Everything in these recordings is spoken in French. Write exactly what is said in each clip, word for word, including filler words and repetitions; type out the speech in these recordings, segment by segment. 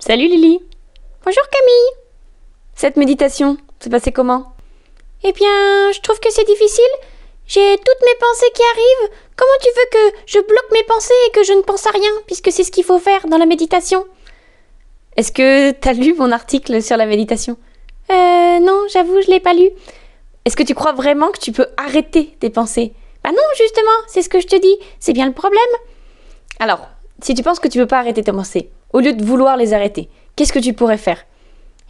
Salut Lily. Bonjour Camille. Cette méditation, c'est passé comment? Eh bien, je trouve que c'est difficile. J'ai toutes mes pensées qui arrivent. Comment tu veux que je bloque mes pensées et que je ne pense à rien, puisque c'est ce qu'il faut faire dans la méditation? Est-ce que t'as lu mon article sur la méditation? Euh, non, j'avoue, je l'ai pas lu. Est-ce que tu crois vraiment que tu peux arrêter tes pensées? Bah non, justement, c'est ce que je te dis. C'est bien le problème. Alors, si tu penses que tu peux pas arrêter tes pensées, au lieu de vouloir les arrêter, qu'est-ce que tu pourrais faire?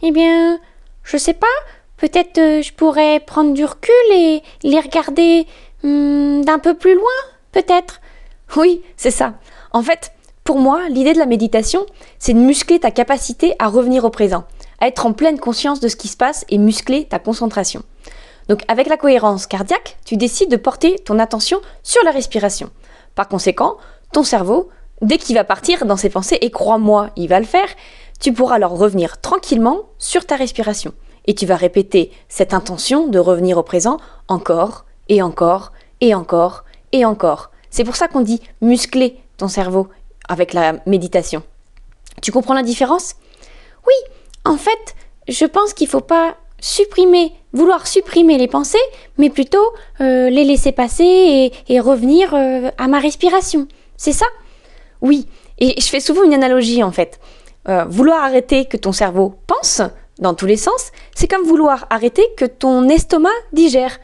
Eh bien, je sais pas. Peut-être euh, je pourrais prendre du recul et les regarder hum, d'un peu plus loin, peut-être. Oui, c'est ça. En fait, pour moi, l'idée de la méditation, c'est de muscler ta capacité à revenir au présent, à être en pleine conscience de ce qui se passe et muscler ta concentration. Donc avec la cohérence cardiaque, tu décides de porter ton attention sur la respiration. Par conséquent, ton cerveau, dès qu'il va partir dans ses pensées, et crois-moi, il va le faire, tu pourras alors revenir tranquillement sur ta respiration. Et tu vas répéter cette intention de revenir au présent encore et encore et encore et encore. C'est pour ça qu'on dit muscler ton cerveau avec la méditation. Tu comprends la différence? Oui, en fait, je pense qu'il ne faut pas supprimer, vouloir supprimer les pensées, mais plutôt euh, les laisser passer et, et revenir euh, à ma respiration. C'est ça? Oui, et je fais souvent une analogie en fait. Euh, vouloir arrêter que ton cerveau pense dans tous les sens, c'est comme vouloir arrêter que ton estomac digère.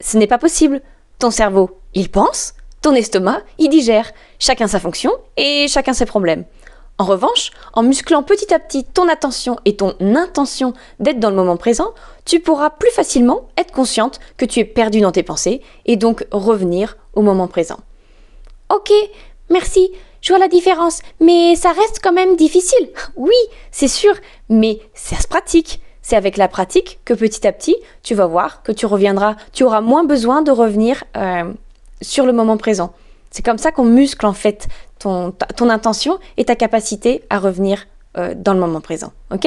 Ce n'est pas possible. Ton cerveau, il pense, ton estomac, il digère. Chacun sa fonction et chacun ses problèmes. En revanche, en musclant petit à petit ton attention et ton intention d'être dans le moment présent, tu pourras plus facilement être consciente que tu es perdu dans tes pensées et donc revenir au moment présent. Ok, merci. Je vois la différence, mais ça reste quand même difficile. Oui, c'est sûr, mais ça se pratique. C'est avec la pratique que petit à petit, tu vas voir que tu reviendras, tu auras moins besoin de revenir euh, sur le moment présent. C'est comme ça qu'on muscle en fait ton, ta, ton intention et ta capacité à revenir euh, dans le moment présent. Ok?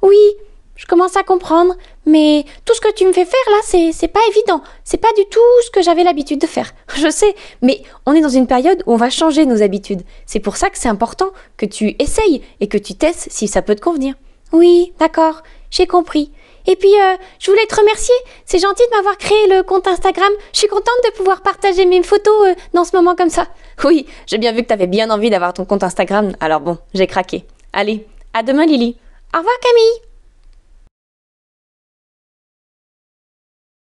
Oui, je commence à comprendre, mais tout ce que tu me fais faire là, c'est pas évident. C'est pas du tout ce que j'avais l'habitude de faire. Je sais, mais on est dans une période où on va changer nos habitudes. C'est pour ça que c'est important que tu essayes et que tu testes si ça peut te convenir. Oui, d'accord, j'ai compris. Et puis, euh, je voulais te remercier. C'est gentil de m'avoir créé le compte Instagram. Je suis contente de pouvoir partager mes photos euh, dans ce moment comme ça. Oui, j'ai bien vu que tu avais bien envie d'avoir ton compte Instagram. Alors bon, j'ai craqué. Allez, à demain Lily. Au revoir Camille.